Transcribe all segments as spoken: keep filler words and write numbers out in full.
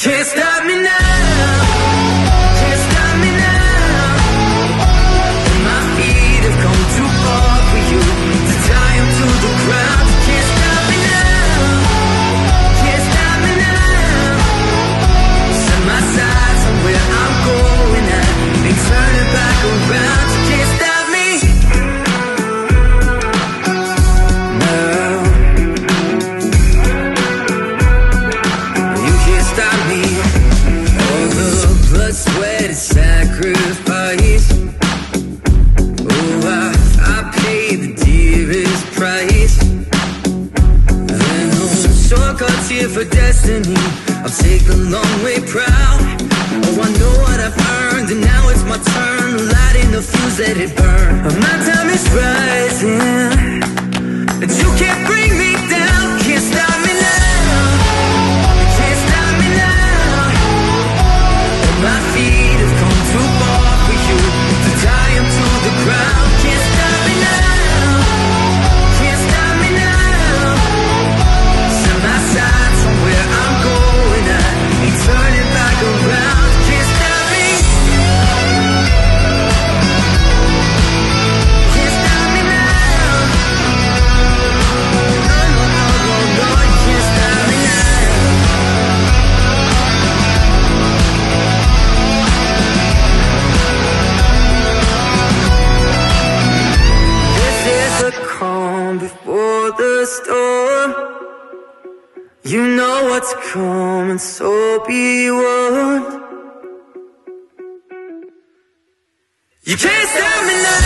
Can't stop me now. Can't stop me now. My feet have come too far for you to tie them to the ground. Can't stop me now. Can't stop me now. Set my sights on where I'm going at and turn it back around. Can't stop me now. You can't stop me. All the blood, sweat, and sacrifice. Oh, I, I paid the dearest price. Then no shortcuts here for destiny. I'll take the long way proud. Oh, I know what I've earned, and now it's my turn. Lighting the fuse, let it burn. My time is rising, and you can't bring me down. Can't stop me now. Can't stop me now. My feet have come too far for you to tie them to the ground. Can't stop me now. Can't stop me now. Set my sights on where I'm going at and turn it back around. Before the storm, you know what's coming, so be warned. You can't stop me now.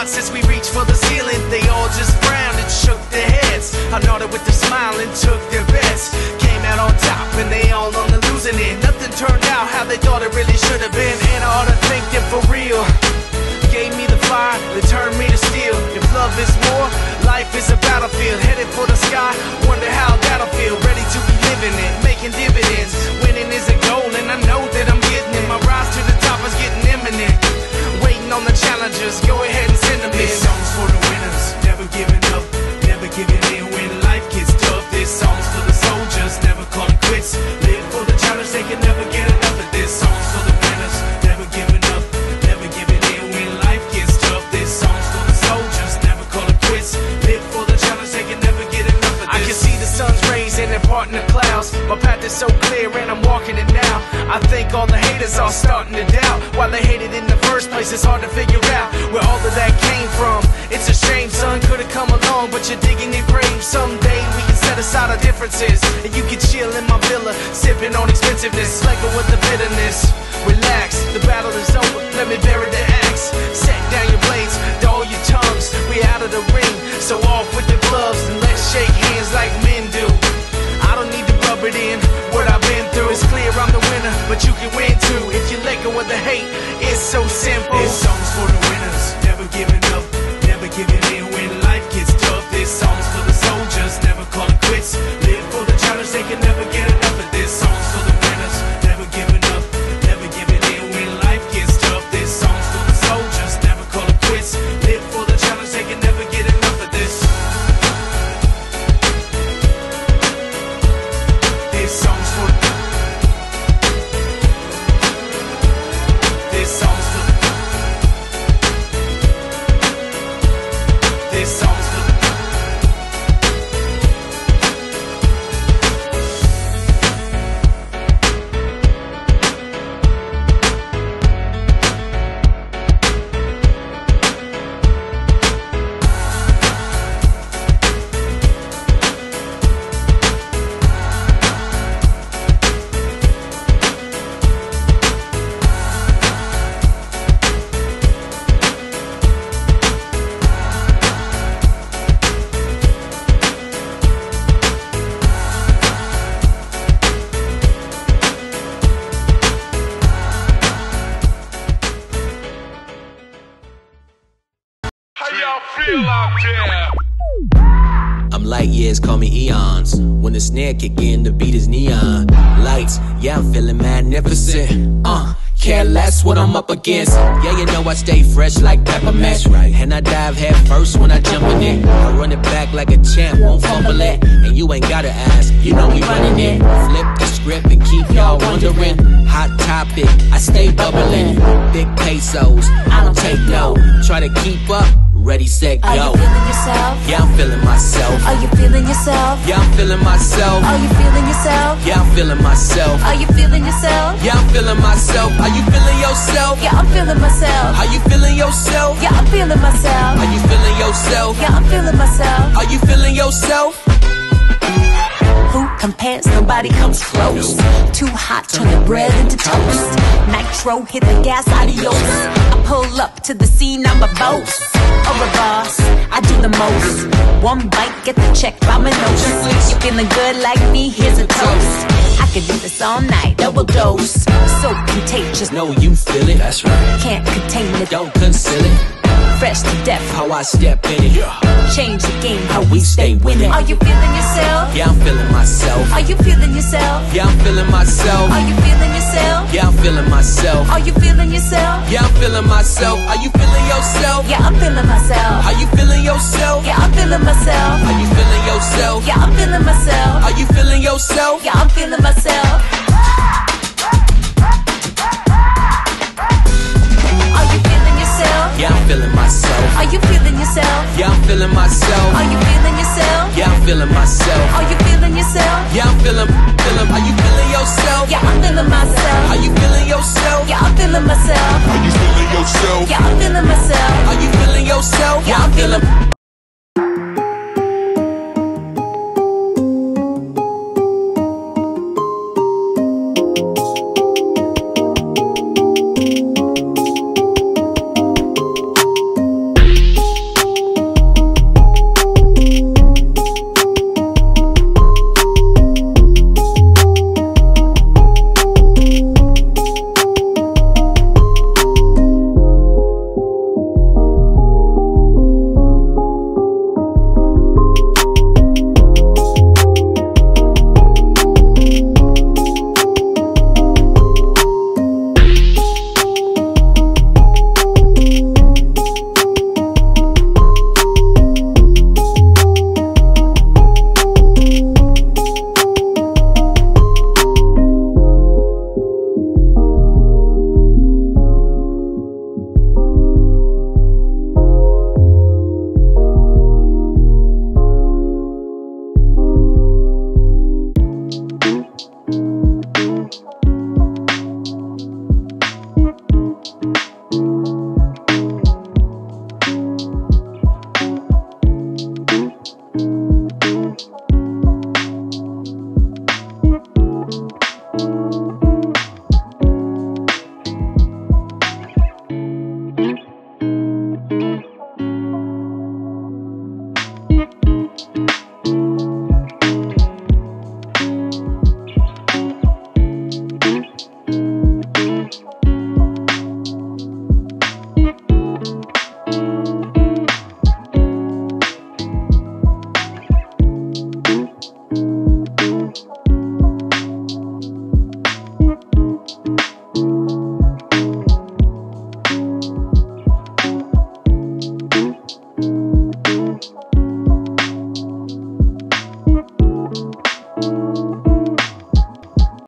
hearts as we reach for the ceiling. They all just frowned and shook their heads. I nodded with a smile and took their bets. Came out on top and they all on the losing end. Nothing turned out how they thought it really should have been. And I ought to thank them for real. Gave me the fire, they turned me to steel. If love is war, life is a battlefield. Headed for the sky, wonder how that'll feel. Ready to be living it, making dividends. Winning is a goal and I know that I'm getting it. My rise to the top is getting imminent. Waiting on the challengers, go ahead and send them in. This song's for the winners, never giving up, never giving in when life gets tough. This song's for the soldiers, never calling quits. Live for the challenge, they can never get enough of this. Song's for the winners, never giving up, never giving in when life gets tough. This song's for the soldiers, never calling quits. Live for the challenge, they can never get enough of this. I can see the sun's rays and they're parting the clouds. My path is so clear and I'm walking it now. I think all the haters are starting to doubt. While they hated in the first place, it's hard to figure out where all of that came from. It's a shame, son, could've come along, but you're digging your grave. Someday we can set aside our differences, and you can chill in my villa, sipping on expensiveness, slagging with the bitterness. Relax, the battle is over, let me bury the axe. Set down your blades, dull your tongues. We out of the ring, so off with the gloves, and let's shake hands like men do. I don't need to rub it in, what I've been through. It's clear I'm the winner, but you can win too. If you let go of the hate, it's so simple. This song's for the winners, never giving up, never giving in when life gets tough. This song's for the soldiers, never calling quits. Live for the challenge, they can never get enough of this. Song's for the winners, never giving up, never giving in when life gets tough. This song's for the soldiers, never calling quits. Live for the challenge, they can never get enough of this. This song's for the snare kick in, the beat is neon lights, yeah, I'm feeling magnificent. Uh, care less what I'm up against. Yeah, you know I stay fresh like peppermint, right? And I dive head first when I jump in it. I run it back like a champ, won't fumble it. And you ain't gotta ask, you know we running it. Flip the script and keep y'all wondering. Hot topic, I stay bubbling. Big pesos, I don't take no. Try to keep up. Ready, set, go. Are you feeling yourself? Yeah, I'm feeling myself. Are you feeling yourself? Yeah, I'm feeling myself. Are you feeling yourself? Yeah, I'm feeling myself. Are you feeling yourself? Yeah, I'm feeling myself. Are you feeling yourself? Yeah, I'm feeling myself. Are you feeling yourself? Yeah, I'm feeling myself. Are you feeling yourself? Yeah, I'm feeling myself. Are you feeling yourself? Who compares? Nobody comes close. Too hot, turn the bread into toast. Nitro, hit the gas, adios. I pull up to the scene, I'm a boss or a boss, I do the most. One bite, get the check, Domino's. You feeling good like me, here's a toast. I could do this all night, double dose. So contagious, know you feel it. That's right. Can't contain it, don't conceal it. Fresh to death, how I step in it. Change the game, how we stay winning. Are you feeling yourself? Yeah, I'm feeling myself. Are you feeling yourself? Yeah, I'm feeling myself. Are you feeling yourself? Yeah, I'm feeling myself. Are you feeling yourself? Yeah, I'm feeling myself. Are you feeling yourself? Yeah, I'm feeling myself. Are you feeling yourself? Yeah, I'm feeling myself. Are you feeling yourself? Yeah, I'm feeling myself. Are you feeling yourself? Yeah, I'm feeling myself. Yeah, I'm feeling myself. Are you feeling yourself? Yeah, I'm feeling myself. Are you feeling yourself? Yeah, I'm feeling myself. Are you feeling yourself? Yeah, I'm feeling, feeling. Are you feeling yourself? Yeah, I'm feeling myself. Are you feeling yourself? Yeah, I'm feeling myself. Are you feeling yourself? Yeah, I'm feeling myself. Are you feeling yourself? Yeah, I'm feeling.